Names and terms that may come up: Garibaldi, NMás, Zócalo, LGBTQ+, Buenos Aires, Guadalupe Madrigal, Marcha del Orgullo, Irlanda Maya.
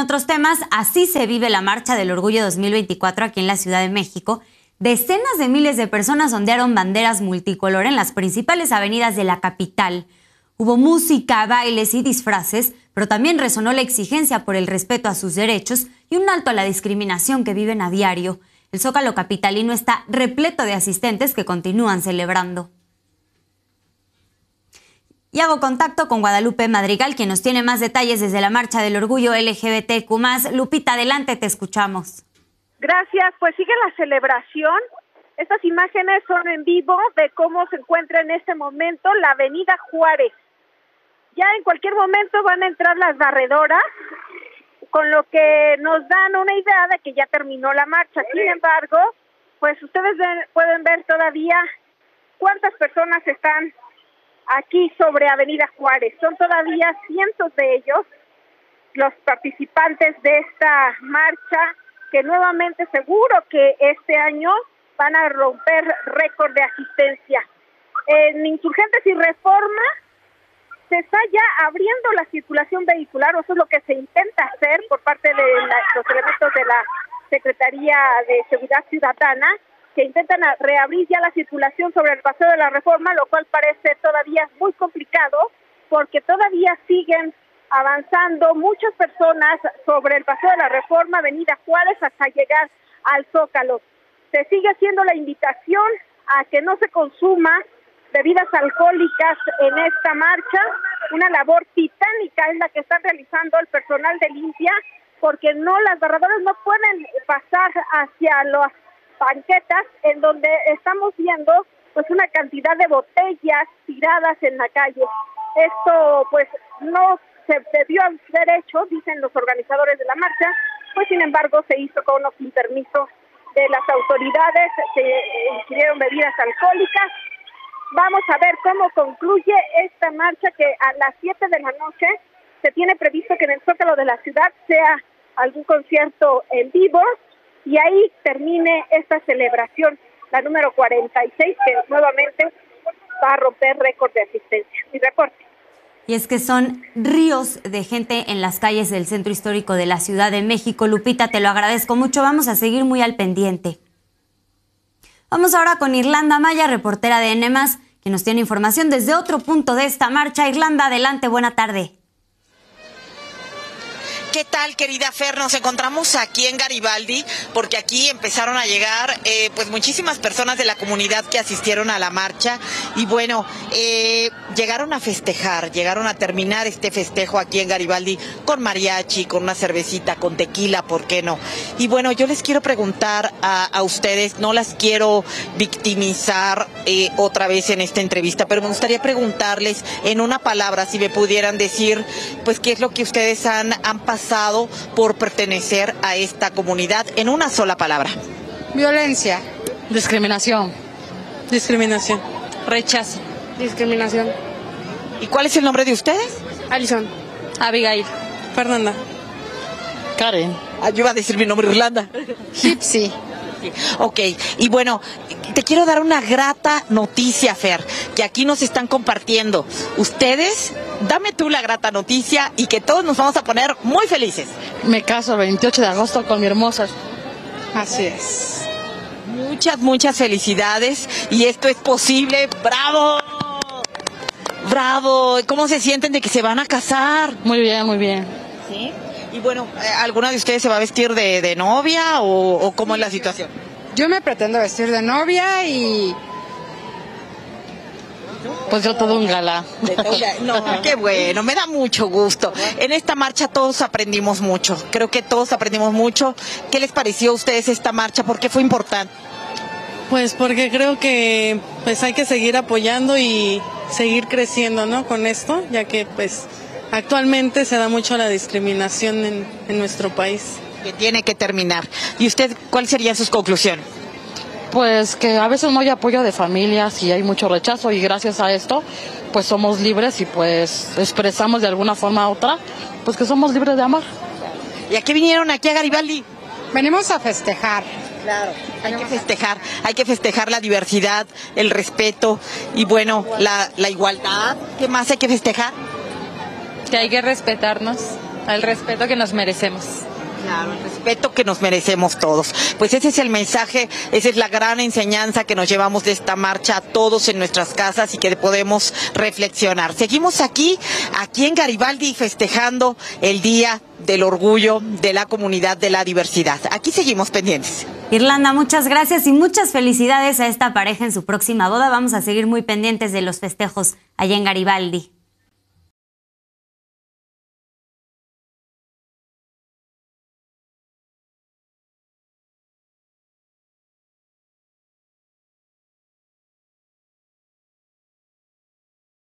En otros temas, así se vive la Marcha del Orgullo 2024 aquí en la Ciudad de México. Decenas de miles de personas ondearon banderas multicolor en las principales avenidas de la capital. Hubo música, bailes y disfraces, pero también resonó la exigencia por el respeto a sus derechos y un alto a la discriminación que viven a diario. El Zócalo capitalino está repleto de asistentes que continúan celebrando. Y hago contacto con Guadalupe Madrigal, quien nos tiene más detalles desde la Marcha del Orgullo LGBTQ+. Lupita, adelante, te escuchamos. Gracias, pues sigue la celebración. Estas imágenes son en vivo de cómo se encuentra en este momento la avenida Juárez. Ya en cualquier momento van a entrar las barredoras, con lo que nos dan una idea de que ya terminó la marcha. Sin embargo, pues ustedes pueden ver todavía cuántas personas están aquí sobre Avenida Juárez. Son todavía cientos de ellos los participantes de esta marcha, que nuevamente seguro que este año van a romper récord de asistencia. En Insurgentes y Reforma se está ya abriendo la circulación vehicular, o eso es lo que se intenta hacer por parte de los elementos de la Secretaría de Seguridad Ciudadana, que intentan reabrir ya la circulación sobre el Paseo de la Reforma, lo cual parece todavía muy complicado, porque todavía siguen avanzando muchas personas sobre el Paseo de la Reforma, Avenida Juárez, hasta llegar al Zócalo. Se sigue haciendo la invitación a que no se consuma bebidas alcohólicas en esta marcha. Una labor titánica es la que están realizando el personal de limpia, porque las barredoras no pueden pasar hacia los banquetas, en donde estamos viendo pues una cantidad de botellas tiradas en la calle. Esto pues no se debió haber hecho, dicen los organizadores de la marcha, pues sin embargo se hizo con los permisos de las autoridades, se ingirieron bebidas alcohólicas. Vamos a ver cómo concluye esta marcha, que a las 7 de la noche se tiene previsto que en el Zócalo de la ciudad sea algún concierto en vivo, y ahí termine esta celebración, la número 46, que nuevamente va a romper récord de asistencia. Mi reporte. Y es que son ríos de gente en las calles del Centro Histórico de la Ciudad de México. Lupita, te lo agradezco mucho. Vamos a seguir muy al pendiente. Vamos ahora con Irlanda Maya, reportera de NMás, que nos tiene información desde otro punto de esta marcha. Irlanda, adelante, buena tarde. ¿Qué tal, querida Fer? Nos encontramos aquí en Garibaldi porque aquí empezaron a llegar pues muchísimas personas de la comunidad que asistieron a la marcha, y bueno, llegaron a festejar, llegaron a terminar este festejo aquí en Garibaldi con mariachi, con una cervecita, con tequila, ¿por qué no? Y bueno, yo les quiero preguntar a ustedes, no las quiero victimizar otra vez en esta entrevista, pero me gustaría preguntarles en una palabra, si me pudieran decir pues qué es lo que ustedes han pasado por pertenecer a esta comunidad, en una sola palabra. Violencia. Discriminación. Discriminación. Rechazo. Discriminación. ¿Y cuál es el nombre de ustedes? Alison. Abigail. Fernanda. Karen. Ah, yo iba a decir mi nombre, Irlanda. Gypsy. Ok, y bueno, te quiero dar una grata noticia, Fer, que aquí nos están compartiendo. Ustedes, dame tú la grata noticia y que todos nos vamos a poner muy felices. Me caso el 28 de agosto con mi hermosa. Así es. Muchas, muchas felicidades, y esto es posible. ¡Bravo! ¡Bravo! ¿Cómo se sienten de que se van a casar? Muy bien, muy bien. ¿Sí? Y bueno, ¿alguna de ustedes se va a vestir de novia o cómo es la situación? Yo me pretendo vestir de novia y pues yo todo un galá. No, qué bueno, me da mucho gusto. En esta marcha todos aprendimos mucho, creo que todos aprendimos mucho. ¿Qué les pareció a ustedes esta marcha? ¿Por qué fue importante? Pues porque creo que pues hay que seguir apoyando y seguir creciendo, ¿no? Con esto, ya que pues actualmente se da mucho la discriminación en nuestro país. Que tiene que terminar. ¿Y usted cuál sería sus conclusiones? Pues que a veces no hay apoyo de familias y hay mucho rechazo, y gracias a esto pues somos libres y pues expresamos de alguna forma u otra pues que somos libres de amar. ¿Y a qué vinieron aquí a Garibaldi? Venimos a festejar. Claro, hay que festejar la diversidad, el respeto y bueno, la igualdad. ¿Qué más hay que festejar? Que hay que respetarnos Al respeto que nos merecemos. Claro, el respeto que nos merecemos todos. Pues ese es el mensaje, esa es la gran enseñanza que nos llevamos de esta marcha a todos en nuestras casas y que podemos reflexionar. Seguimos aquí en Garibaldi, festejando el Día del Orgullo de la Comunidad de la Diversidad. Aquí seguimos pendientes. Irlanda, muchas gracias y muchas felicidades a esta pareja en su próxima boda. Vamos a seguir muy pendientes de los festejos allá en Garibaldi.